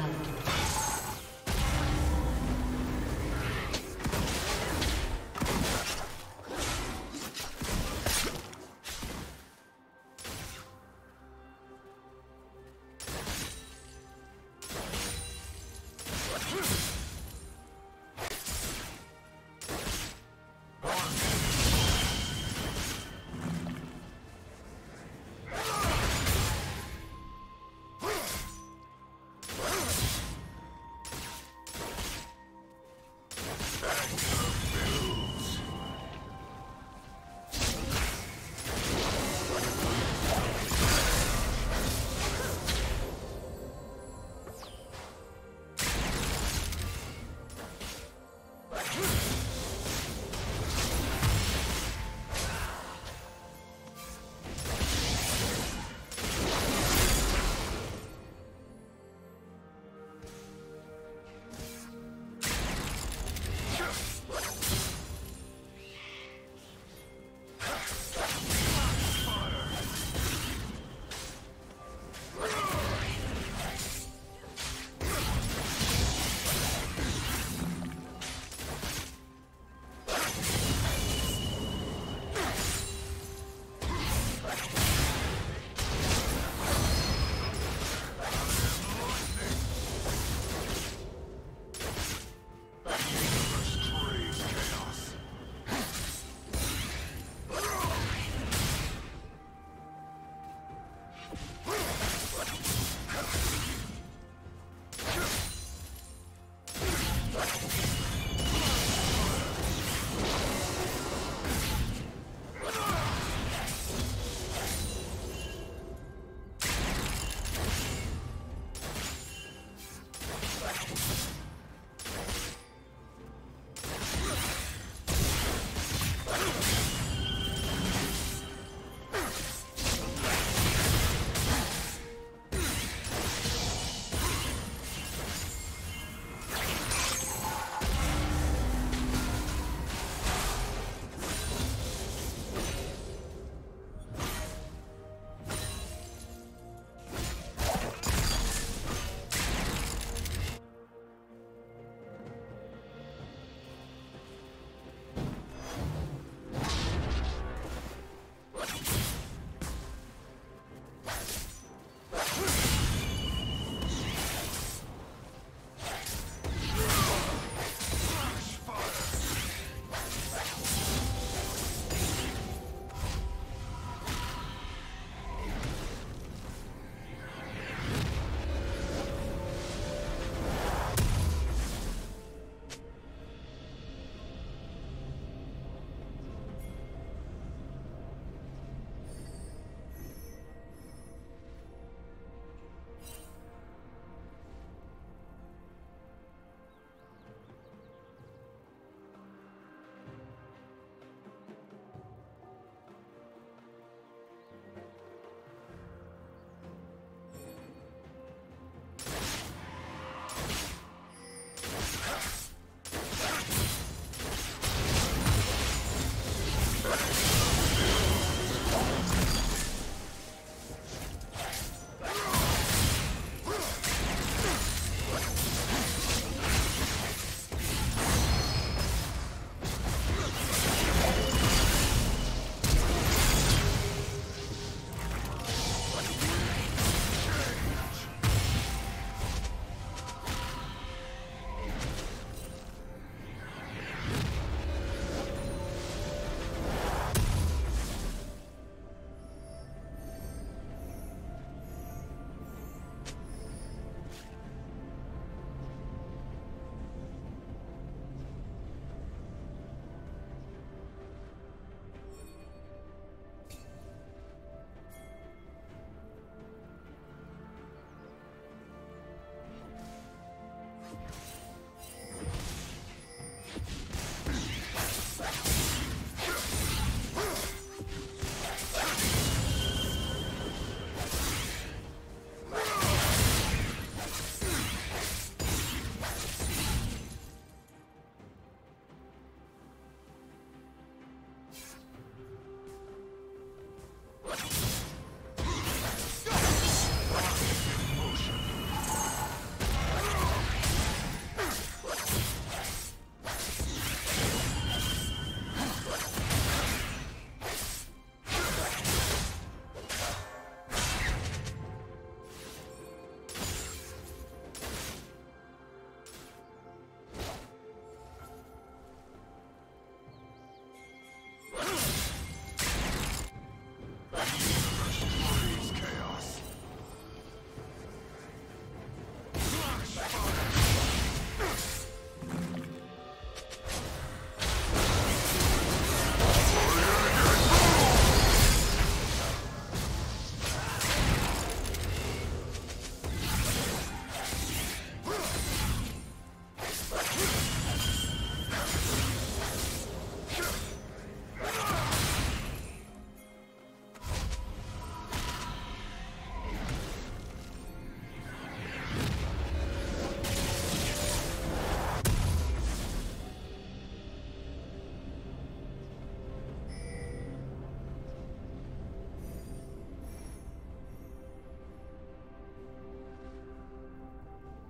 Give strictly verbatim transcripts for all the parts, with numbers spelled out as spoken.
You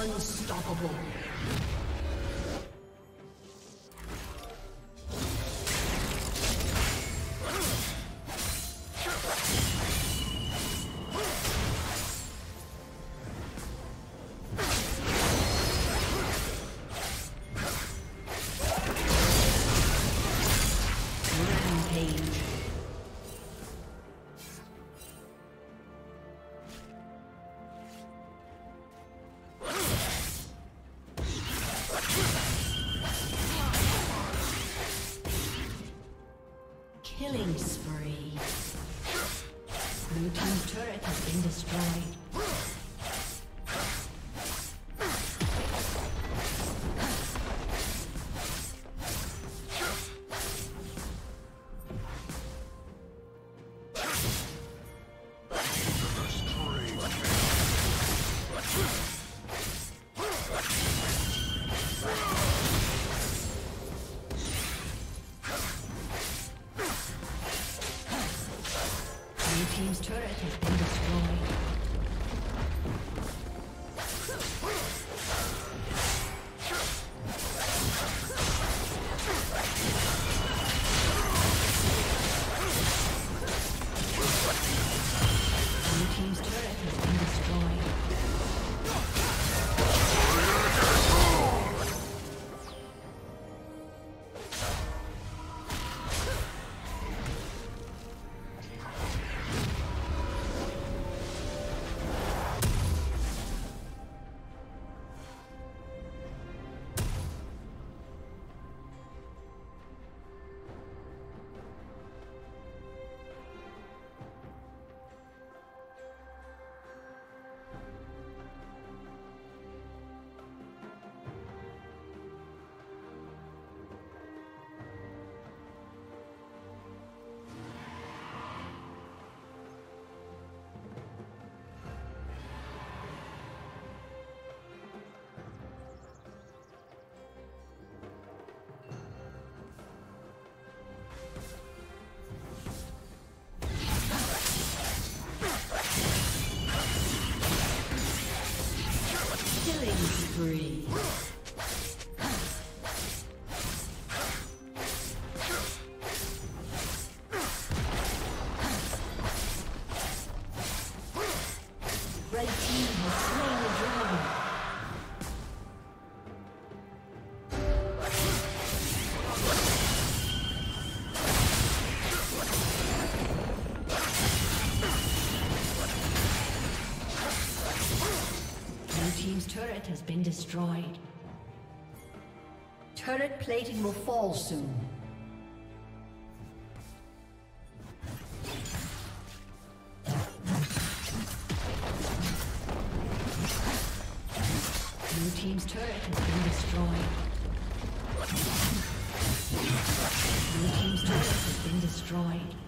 Unstoppable. Killing spree. Blue team turret has been destroyed. turret has been destroyed. Turret plating will fall soon. Blue team's turret has been destroyed. Blue team's turret has been destroyed.